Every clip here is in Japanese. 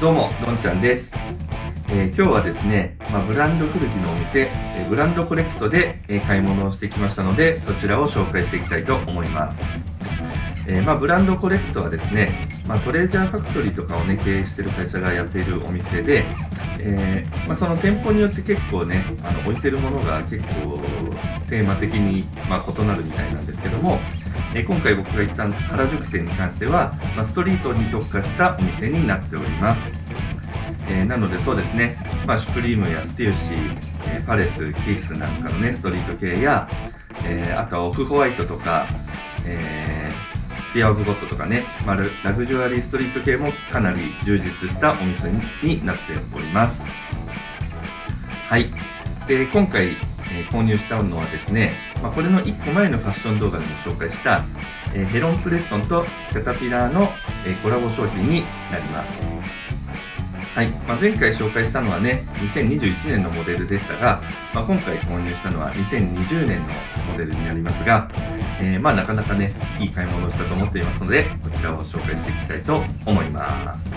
どうも、どんちゃんです。今日はですね、ブランド古着のお店、ブランドコレクトで買い物をしてきましたので、そちらを紹介していきたいと思います。ブランドコレクトはですね、トレジャーファクトリーとかを、ね、経営している会社がやっているお店で、その店舗によって結構ね、置いてるものが結構テーマ的に、異なるみたいなんですけども、今回僕が行った原宿店に関しては、ストリートに特化したお店になっております。なのでそうですね、シュプリームやステューシー、パレス、キースなんかのね、ストリート系や、あとはオフホワイトとか、ピアオブゴッドとかね、ラグジュアリーストリート系もかなり充実したお店になっております。はい。で、今回、購入したのはですね、これの1個前のファッション動画でも紹介した、ヘロン・プレストンとキャタピラーの、コラボ商品になります。はい。前回紹介したのはね、2021年のモデルでしたが、今回購入したのは2020年のモデルになりますが、なかなかね、いい買い物をしたと思っていますので、こちらを紹介していきたいと思います。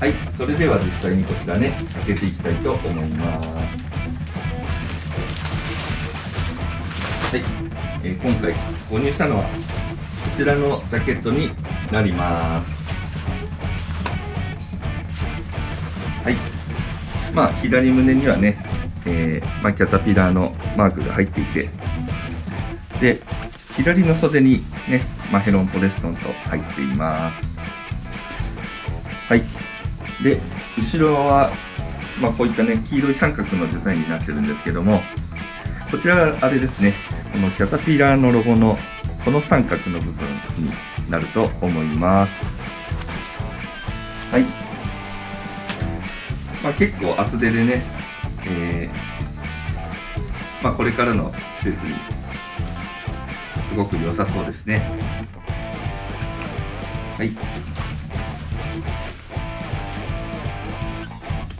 はい、それでは実際にこちらね、開けていきたいと思います。はい、今回購入したのは、こちらのジャケットになります。はい、左胸にはね、キャタピラーのマークが入っていて、で左の袖にね、ヘロン・プレストンと入っています。はい。で後ろは、こういったね黄色い三角のデザインになってるんですけども、こちらはあれですね、このキャタピラーのロゴのこの三角の部分になると思います。はい。結構厚手でね、これからの季節にすごく良さそうですね。はい。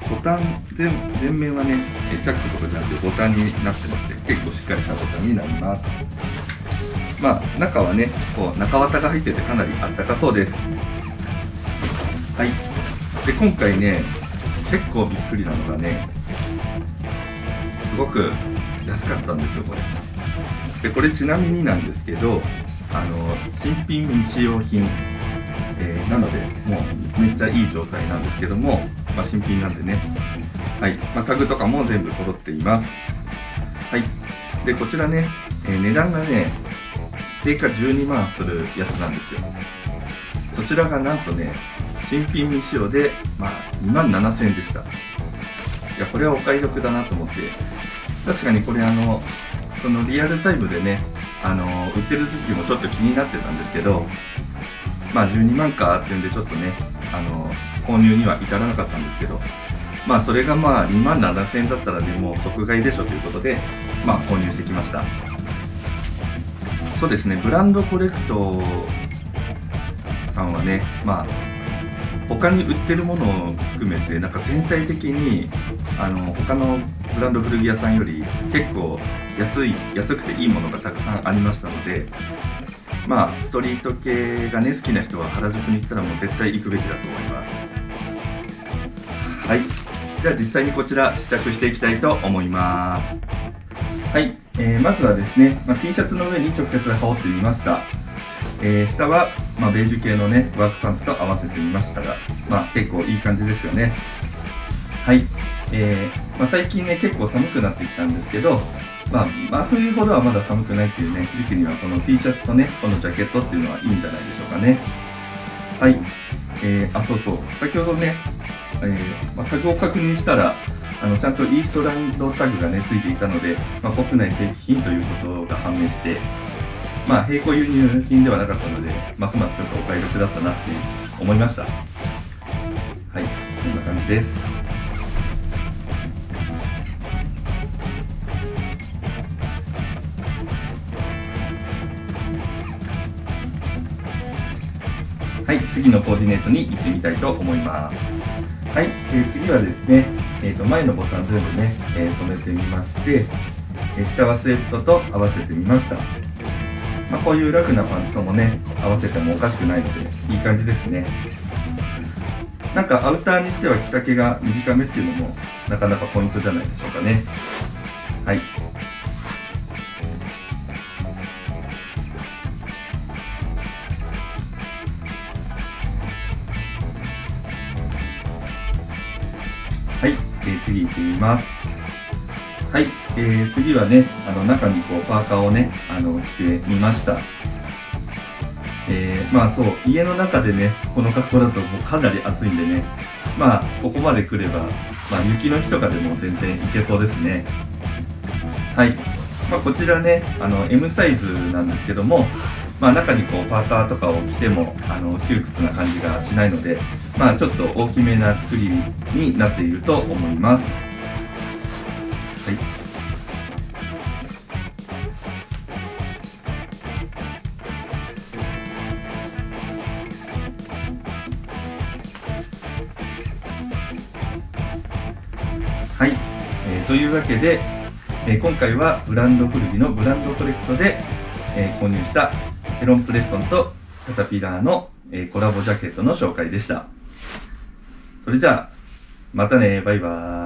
ボタン全面はね、チャックとかじゃなくてボタンになってまして、結構しっかりしたボタンになります。中はね、こう中綿が入っててかなりあったかそうです。はい。で今回ね、結構びっくりなのがね、すごく安かったんですよこれ。でこれちなみになんですけど、新品未使用品、なのでもうめっちゃいい状態なんですけども、新品なんでね、はい、タグとかも全部揃っています。はい。でこちらね、値段がね定価12万するやつなんですよ。こちらがなんとね新品未使用で、2万7000円でした。いやこれはお買い得だなと思って、確かにこれそのリアルタイムでね、売ってる時もちょっと気になってたんですけど、12万かっていうんでちょっとね、購入には至らなかったんですけど、それが2万7000円だったらね、もう即買いでしょということで、購入してきました。そうですね、ブランドコレクトさんはね、他に売ってるものを含めて、全体的に他のブランド古着屋さんより結構安くていいものがたくさんありましたので、ストリート系がね好きな人は原宿に行ったらもう絶対行くべきだと思います。はい。じゃあ実際にこちら試着していきたいと思います。はい、まずはですね、T シャツの上に直接羽織ってみました。下は、ベージュ系のねワークパンツと合わせてみましたが、結構いい感じですよね。はい。最近ね結構寒くなってきたんですけど、真冬ほどはまだ寒くないっていうね時期には、この T シャツとねこのジャケットっていうのはいいんじゃないでしょうかね。はい。そうそう、先ほどね、タグを確認したら、ちゃんとイーストランドタグがねついていたので、国内正規品ということが判明して、並行輸入品ではなかったので、ますますちょっとお買い得だったなって思いました。はい、こんな感じです。はい、次のコーディネートに行ってみたいと思います。はい、次はですね、前のボタン全部ね、留めてみまして、下はスウェットと合わせてみました。こういうラフなパンツともね合わせてもおかしくないのでいい感じですね。なんかアウターにしては着丈が短めっていうのもなかなかポイントじゃないでしょうかね。はい、次行ってみます。はい、次はね、中にこうパーカーをね、着てみました。まあそう、家の中でね、この格好だともうかなり暑いんでね、まあここまで来れば、まあ、雪の日とかでも全然いけそうですね。はい、まあ、こちらね、M サイズなんですけども、まあ、中にこうパーカーとかを着ても窮屈な感じがしないので、まあ、ちょっと大きめな作りになっていると思います。はい、はい、というわけで、今回はブランド古着のブランドコレクトで、購入したヘロンプレストンとキャタピラーのコラボジャケットの紹介でした。それじゃあまたね、バイバーイ。